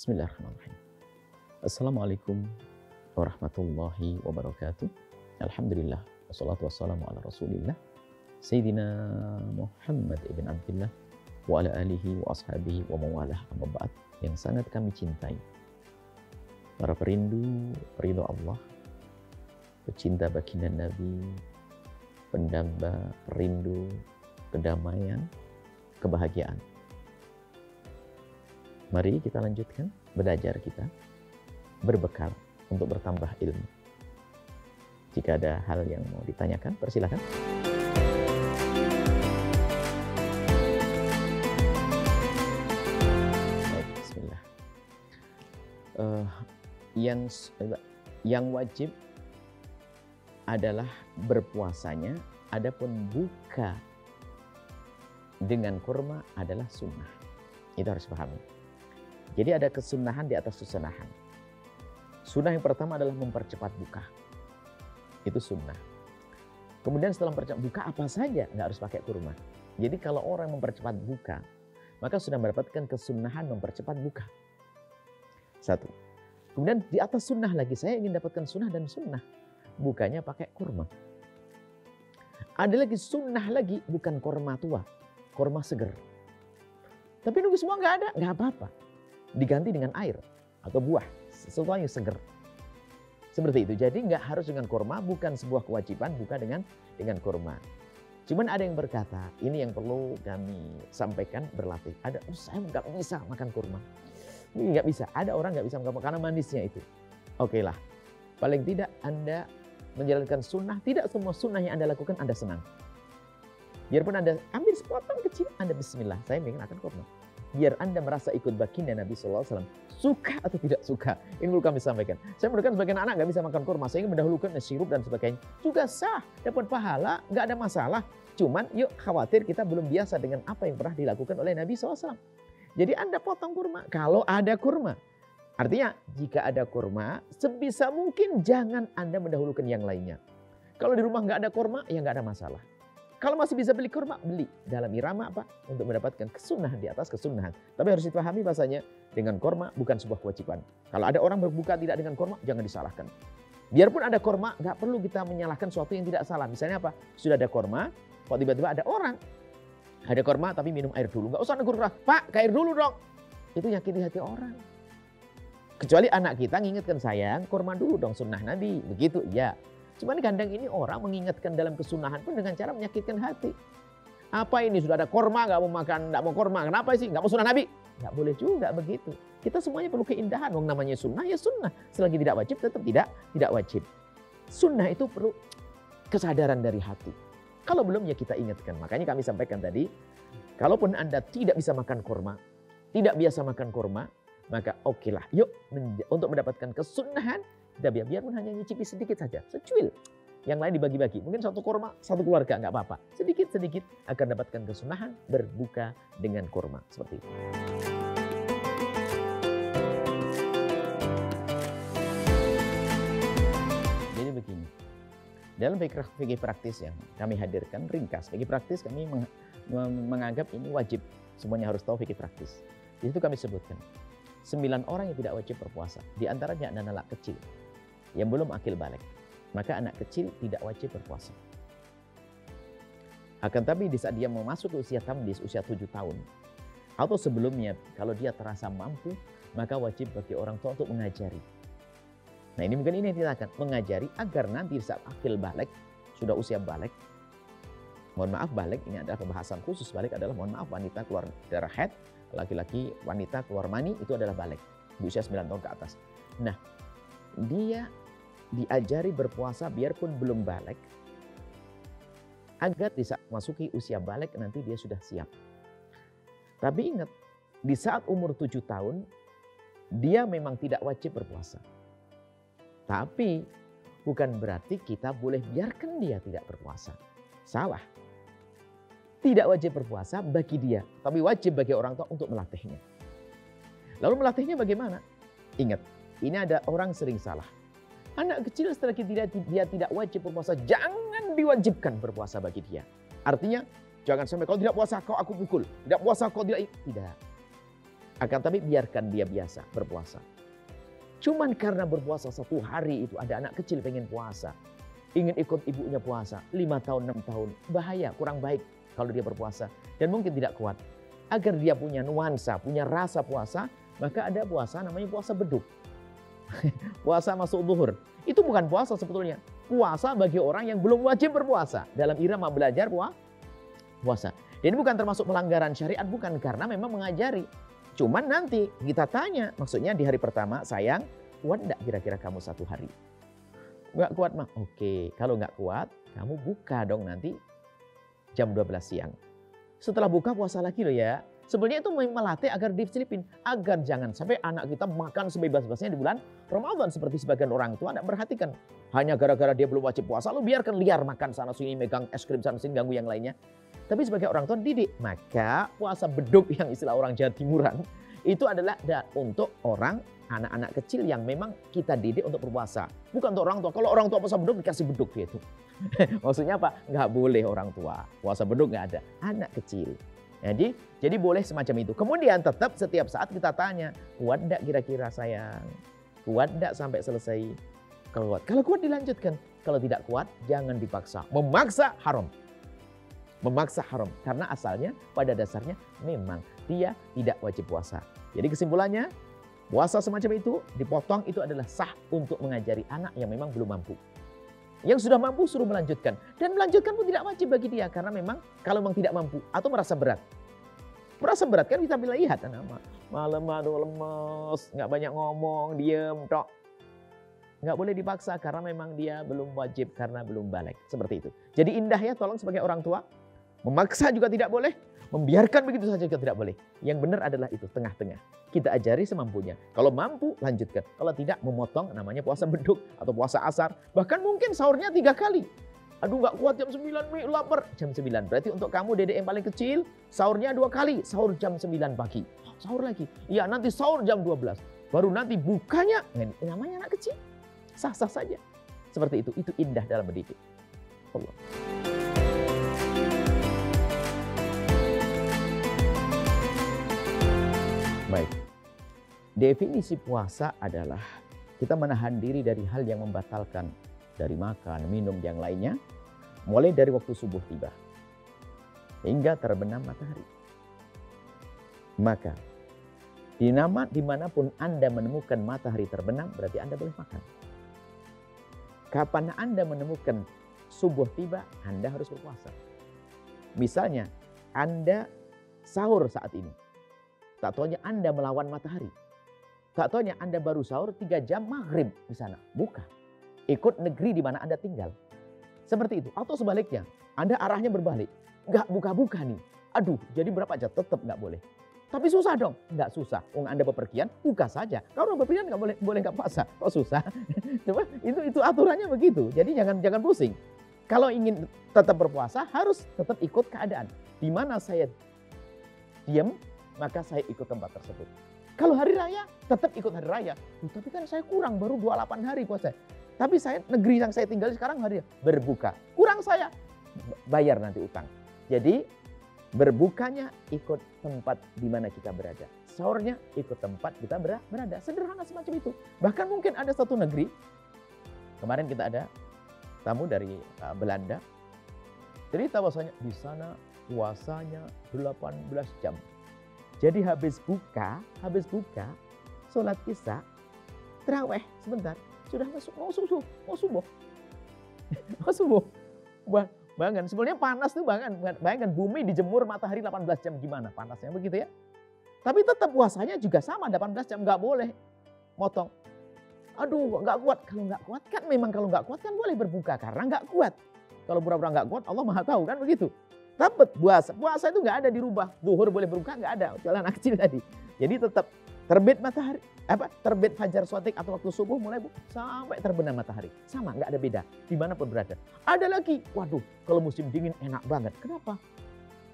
Bismillahirrahmanirrahim. Assalamualaikum warahmatullahi wabarakatuh. Alhamdulillah. Wassalatu wassalamu ala rasulillah. Sayyidina Muhammad ibn Abdillah wa ala alihi wa ashabihi wa mawalah amaba'at. Yang sangat kami cintai, para perindu ridho Allah, pecinta baginda Nabi, pendamba rindu kedamaian, kebahagiaan. Mari kita lanjutkan belajar kita, berbekal untuk bertambah ilmu. Jika ada hal yang mau ditanyakan, persilakan. Bismillah. Yang wajib adalah berpuasanya, adapun buka dengan kurma adalah sunnah. Itu harus pahami. Jadi ada kesunahan di atas kesunahan. Sunnah yang pertama adalah mempercepat buka. Itu sunnah. Kemudian setelah mempercepat buka apa saja, nggak harus pakai kurma. Jadi kalau orang mempercepat buka, maka sudah mendapatkan kesunahan mempercepat buka. Satu. Kemudian di atas sunnah lagi, saya ingin dapatkan sunnah dan sunnah. Bukanya pakai kurma. Ada lagi sunnah lagi, bukan kurma tua, kurma seger. Tapi nunggu semua nggak ada, nggak apa-apa. Diganti dengan air atau buah, sesuatu yang seger. Seperti itu. Jadi nggak harus dengan kurma, bukan sebuah kewajiban, bukan dengan kurma. Cuman ada yang berkata, ini yang perlu kami sampaikan berlatih. Ada, saya nggak bisa makan kurma. Nggak bisa. Ada orang nggak bisa makan kurma karena manisnya itu. Oke lah. Paling tidak Anda menjalankan sunnah. Tidak semua sunnah yang Anda lakukan Anda senang. Biarpun Anda ambil sepotong kecil, Anda bismillah. Saya ingin makan kurma. Biar Anda merasa ikut baginda Nabi SAW, suka atau tidak suka. Ini perlu kami sampaikan. Saya menekan sebagian anak nggak bisa makan kurma, saya ingin mendahulukan sirup dan sebagainya. Juga sah, dapat pahala, nggak ada masalah. Cuman yuk khawatir kita belum biasa dengan apa yang pernah dilakukan oleh Nabi SAW. Jadi Anda potong kurma kalau ada kurma. Artinya jika ada kurma, sebisa mungkin jangan Anda mendahulukan yang lainnya. Kalau di rumah nggak ada kurma, ya nggak ada masalah. Kalau masih bisa beli kurma, beli. Dalam irama apa? Untuk mendapatkan kesunahan di atas kesunahan. Tapi harus dipahami bahasanya, dengan kurma bukan sebuah kewajiban. Kalau ada orang berbuka tidak dengan kurma, jangan disalahkan. Biarpun ada kurma, nggak perlu kita menyalahkan sesuatu yang tidak salah. Misalnya apa? Sudah ada kurma, kok tiba-tiba ada orang. Ada kurma tapi minum air dulu. Nggak usah negur keras, Pak, ke air dulu dong. Itu nyakiti hati orang. Kecuali anak kita ngingetkan, sayang, kurma dulu dong, sunnah Nabi. Begitu, iya. Cuman kadang ini orang mengingatkan dalam kesunahan pun dengan cara menyakitkan hati. Apa ini sudah ada korma nggak mau makan, nggak mau korma, kenapa sih nggak mau sunnah Nabi? Nggak boleh juga begitu. Kita semuanya perlu keindahan. Wong namanya sunnah ya sunnah. Selagi tidak wajib tetap tidak wajib. Sunnah itu perlu kesadaran dari hati. Kalau belum ya kita ingatkan. Makanya kami sampaikan tadi, kalaupun Anda tidak bisa makan korma, tidak biasa makan korma, maka okelah. Yuk untuk mendapatkan kesunahan. Biarpun hanya nyicipi sedikit saja, secuil. Yang lain dibagi-bagi. Mungkin satu kurma, satu keluarga, nggak apa-apa. Sedikit-sedikit akan dapatkan kesunahan berbuka dengan kurma. Seperti itu. Jadi begini. Dalam fikih praktis yang kami hadirkan, ringkas. Fikih praktis kami menganggap ini wajib. Semuanya harus tahu fikih praktis. Di situ kami sebutkan. 9 orang yang tidak wajib berpuasa. Di antaranya anak-anak kecil yang belum akil balik, maka anak kecil tidak wajib berpuasa. Akan tapi di saat dia mau masuk ke usia tamyiz, usia 7 tahun atau sebelumnya, kalau dia terasa mampu, maka wajib bagi orang tua untuk mengajari. Nah ini mungkin ini yang dikatakan mengajari agar nanti saat akil balik, sudah usia balik. Mohon maaf, balik ini adalah pembahasan khusus. Balik adalah mohon maaf wanita keluar darah haid, laki-laki wanita keluar mani, itu adalah balik di usia 9 tahun ke atas. Nah, dia diajari berpuasa biarpun belum balik, agar di saat masuki usia balik nanti dia sudah siap. Tapi ingat, di saat umur 7 tahun, dia memang tidak wajib berpuasa. Tapi bukan berarti kita boleh biarkan dia tidak berpuasa. Salah. Tidak wajib berpuasa bagi dia, tapi wajib bagi orang tua untuk melatihnya. Lalu melatihnya bagaimana? Ingat, ini ada orang sering salah. Anak kecil setelah dia tidak wajib berpuasa, jangan diwajibkan berpuasa bagi dia. Artinya, jangan sampai kalau tidak puasa kau aku pukul, tidak puasa kau tidak. Akan tapi biarkan dia biasa berpuasa. Cuman karena berpuasa satu hari itu ada anak kecil pengen puasa. Ingin ikut ibunya puasa 5 tahun, 6 tahun. Bahaya, kurang baik kalau dia berpuasa. Dan mungkin tidak kuat. Agar dia punya nuansa, punya rasa puasa. Maka ada puasa namanya puasa beduk. Puasa masuk zuhur. Itu bukan puasa sebetulnya. Puasa bagi orang yang belum wajib berpuasa. Dalam irama belajar puasa. Jadi bukan termasuk pelanggaran syariat. Bukan, karena memang mengajari. Cuman nanti kita tanya. Maksudnya di hari pertama, sayang, kuat enggak kira-kira kamu satu hari? Enggak kuat, mah. Oke, kalau enggak kuat, kamu buka dong nanti jam 12 siang. Setelah buka puasa lagi loh ya. Sebenarnya itu melatih agar diselipin, agar jangan sampai anak kita makan sebebas-bebasnya di bulan Ramadan seperti sebagian orang tua tidak perhatikan. Hanya gara-gara dia belum wajib puasa, lu biarkan liar makan sana sini, megang es krim sana sini, ganggu yang lainnya. Tapi sebagai orang tua didik, maka puasa beduk yang istilah orang Jawa Timuran itu adalah untuk orang anak-anak kecil yang memang kita didik untuk berpuasa, bukan untuk orang tua. Kalau orang tua puasa beduk dikasih beduk dia itu, maksudnya apa? Nggak boleh orang tua puasa beduk, nggak ada anak kecil. Jadi boleh semacam itu. Kemudian tetap setiap saat kita tanya, kuat enggak kira-kira sayang? Kuat enggak sampai selesai? Kalau kuat dilanjutkan. Kalau tidak kuat jangan dipaksa. Memaksa haram. Memaksa haram. Karena asalnya pada dasarnya memang dia tidak wajib puasa. Jadi kesimpulannya, puasa semacam itu dipotong itu adalah sah untuk mengajari anak yang memang belum mampu. Yang sudah mampu suruh melanjutkan. Dan melanjutkan pun tidak wajib bagi dia. Karena memang kalau memang tidak mampu atau merasa berat. Merasa berat kan kita bilang, lihat anak malam aduh lemes, nggak banyak ngomong, diem, tok. Nggak boleh dipaksa karena memang dia belum wajib, karena belum balik. Seperti itu. Jadi indah ya, tolong sebagai orang tua. Memaksa juga tidak boleh. Membiarkan begitu saja juga tidak boleh. Yang benar adalah itu, tengah-tengah. Kita ajari semampunya. Kalau mampu, lanjutkan. Kalau tidak, memotong, namanya puasa beduk atau puasa asar. Bahkan mungkin sahurnya 3 kali. Aduh nggak kuat jam 9, Mi, lapar. Jam 9, berarti untuk kamu dedek yang paling kecil, sahurnya 2 kali. Sahur jam 9 pagi. Oh, sahur lagi. Iya, nanti sahur jam 12. Baru nanti bukanya, namanya anak kecil. Sah-sah saja. Seperti itu. Itu indah dalam mendidik. Allah. Baik, definisi puasa adalah kita menahan diri dari hal yang membatalkan, dari makan, minum, yang lainnya, mulai dari waktu subuh tiba hingga terbenam matahari. Maka, dimanapun Anda menemukan matahari terbenam, berarti Anda boleh makan. Kapan Anda menemukan subuh tiba, Anda harus berpuasa. Misalnya, Anda sahur saat ini. Tak taunya Anda melawan matahari. Tak taunya Anda baru sahur 3 jam maghrib di sana. Buka. Ikut negeri di mana Anda tinggal. Seperti itu. Atau sebaliknya. Anda arahnya berbalik. Nggak buka-buka nih. Aduh, jadi berapa aja tetap nggak boleh. Tapi susah dong. Nggak susah. Anda bepergian, buka saja. Kalau bepergian nggak boleh nggak puasa. Kok susah? Coba itu aturannya begitu. Jadi jangan pusing. Kalau ingin tetap berpuasa, harus tetap ikut keadaan. Di mana saya diam, maka saya ikut tempat tersebut. Kalau hari raya, tetap ikut hari raya. Tapi kan saya kurang, baru 28 hari puasa. Tapi saya negeri yang saya tinggal sekarang hari berbuka. Kurang saya, bayar nanti utang. Jadi berbukanya ikut tempat di mana kita berada. Sahurnya ikut tempat kita berada. Sederhana semacam itu. Bahkan mungkin ada satu negeri. Kemarin kita ada tamu dari Belanda. Cerita bahwasanya di sana puasanya 18 jam. Jadi habis buka, sholat isya, terawih sebentar, sudah masuk mau subuh. Mau subuh. Bangan, sebenarnya panas tuh bangan. Bayangkan bumi dijemur matahari 18 jam gimana panasnya begitu ya. Tapi tetap puasanya juga sama 18 jam, nggak boleh motong. Aduh, nggak kuat. Kalau nggak kuat kan memang kalau nggak kuat kan boleh berbuka karena nggak kuat. Kalau pura-pura nggak kuat, Allah Maha tahu kan begitu. Tetap puasa itu nggak ada dirubah. Zuhur boleh berbuka nggak ada, kecuali anak kecil tadi. Jadi tetap terbit matahari, terbit fajar shadiq atau waktu subuh mulai sampai terbenam matahari sama, nggak ada beda dimanapun berada. Ada lagi, waduh kalau musim dingin enak banget. Kenapa?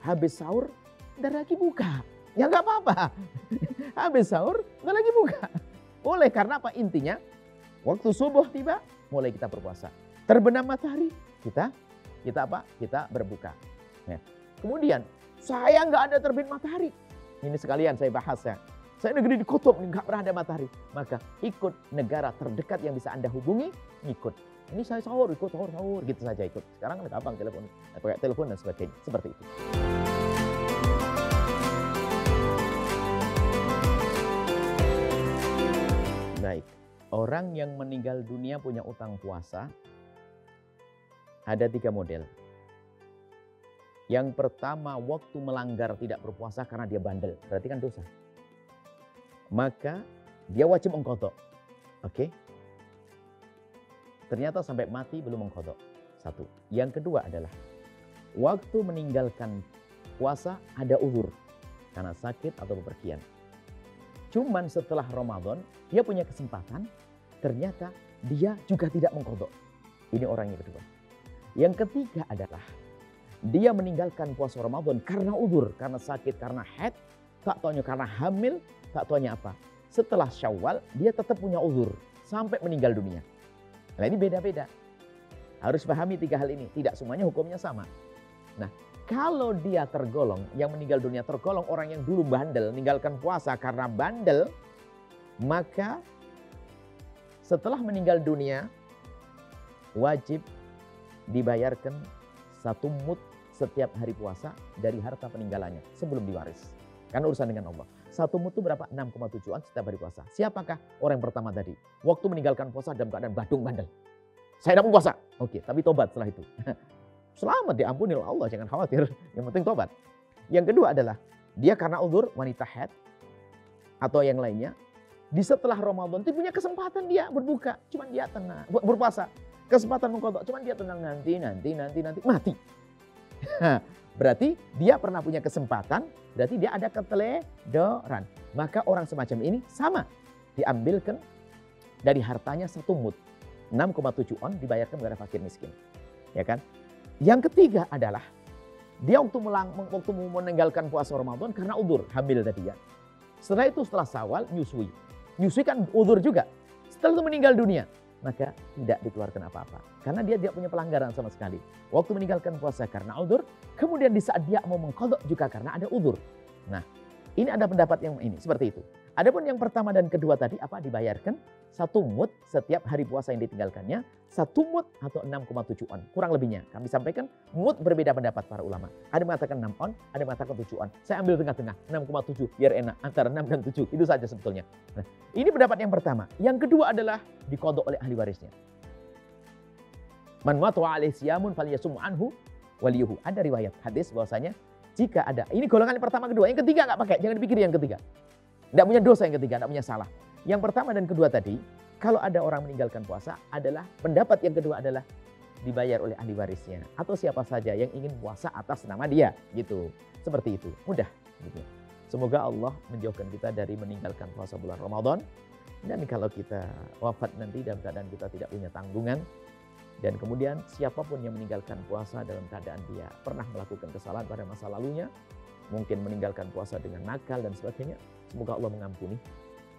Habis sahur ntar lagi buka, ya nggak apa-apa. Habis sahur ntar lagi buka. Boleh karena apa intinya? Waktu subuh tiba mulai kita berpuasa. Terbenam matahari kita berbuka. Kemudian saya nggak ada terbit matahari. Ini sekalian saya bahas ya. Saya negeri di kutub, nggak pernah ada matahari. Maka ikut negara terdekat yang bisa Anda hubungi, ikut. Ini saya sahur, ikut sahur, gitu saja ikut. Sekarang kan gampang telepon, pakai telepon dan sebagainya, seperti itu. Baik, orang yang meninggal dunia punya utang puasa, ada 3 model. Yang pertama, waktu melanggar tidak berpuasa karena dia bandel, berarti kan dosa. Maka dia wajib mengqadha. Oke. Ternyata sampai mati belum mengqadha. 1. Yang kedua adalah waktu meninggalkan puasa ada uzur karena sakit atau bepergian. Cuman setelah Ramadan dia punya kesempatan, ternyata dia juga tidak mengqadha. Ini orang yang kedua. Yang ketiga adalah dia meninggalkan puasa Ramadan karena uzur, karena sakit, karena haid, tak taunya karena hamil, tak taunya apa. Setelah Syawal dia tetap punya uzur sampai meninggal dunia. Nah ini beda-beda. Harus pahami 3 hal ini. Tidak semuanya hukumnya sama. Nah kalau dia tergolong, yang meninggal dunia tergolong orang yang dulu bandel, meninggalkan puasa karena bandel, maka setelah meninggal dunia wajib dibayarkan 1 mud setiap hari puasa dari harta peninggalannya sebelum diwaris. Karena urusan dengan Allah. 1 mud itu berapa? 6,7-an setiap hari puasa. Siapakah orang yang pertama tadi? Waktu meninggalkan puasa dalam keadaan badung bandel. Saya tidak mau puasa. Oke, tapi tobat setelah itu. Selamat, diampuni oleh Allah, jangan khawatir. Yang penting tobat. Yang kedua adalah dia karena uzur wanita haid atau yang lainnya, di setelah Ramadan itu punya kesempatan dia berbuka, cuman dia tenang, berpuasa. Kesempatan mengqadha, cuman dia tenang nanti mati. Berarti dia pernah punya kesempatan, berarti dia ada keteledoran. Maka orang semacam ini sama. Diambilkan dari hartanya 1 mud. 6,7 on dibayarkan kepada fakir miskin. Ya kan? Yang ketiga adalah dia waktu meninggalkan puasa Ramadan karena uzur, hamil tadi ya. Setelah itu setelah Syawal nyusui. Nyusui kan uzur juga. Setelah itu meninggal dunia. Maka tidak dikeluarkan apa-apa. Karena dia tidak punya pelanggaran sama sekali. Waktu meninggalkan puasa karena uzur, kemudian di saat dia mau mengqadha juga karena ada uzur. Nah, ini ada pendapat yang ini, seperti itu. Adapun yang pertama dan kedua tadi, apa dibayarkan? 1 mud setiap hari puasa yang ditinggalkannya, 1 mud atau 6,7 on. Kurang lebihnya, kami sampaikan mud berbeda pendapat para ulama. Ada yang mengatakan 6 on, ada yang mengatakan 7 on. Saya ambil tengah-tengah, 6,7 biar enak, antara 6 dan 7, itu saja sebetulnya. Nah, ini pendapat yang pertama. Yang kedua adalah diqadha oleh ahli warisnya. Man mata alaihi siyamun falyasum anhu waliyuhu. Ada riwayat hadis bahwasanya jika ada, ini golongan yang pertama kedua, yang ketiga nggak pakai, jangan dipikir yang ketiga. Tidak punya dosa yang ketiga, tidak punya salah. Yang pertama dan kedua tadi, kalau ada orang meninggalkan puasa adalah, pendapat yang kedua adalah dibayar oleh ahli warisnya. Atau siapa saja yang ingin puasa atas nama dia, gitu. Seperti itu, mudah. Gitu. Semoga Allah menjauhkan kita dari meninggalkan puasa bulan Ramadan. Dan kalau kita wafat nanti dalam keadaan kita tidak punya tanggungan. Dan kemudian siapapun yang meninggalkan puasa dalam keadaan dia pernah melakukan kesalahan pada masa lalunya. Mungkin meninggalkan puasa dengan nakal dan sebagainya. Semoga Allah mengampuni.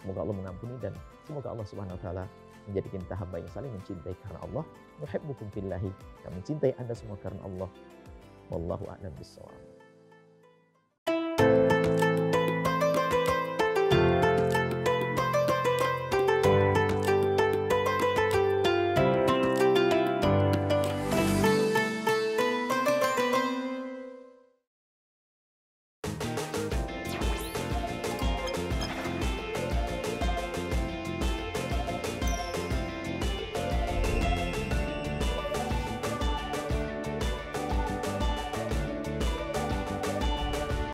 Semoga Allah mengampuni dan semoga Allah Subhanahu wa taala menjadikan kita hamba yang saling mencintai karena Allah. Nuhibbukum billahi. Kami mencintai Anda semua karena Allah. Wallahu a'lam bissawab.